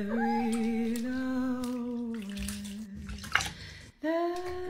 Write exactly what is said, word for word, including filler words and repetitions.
Every now and then.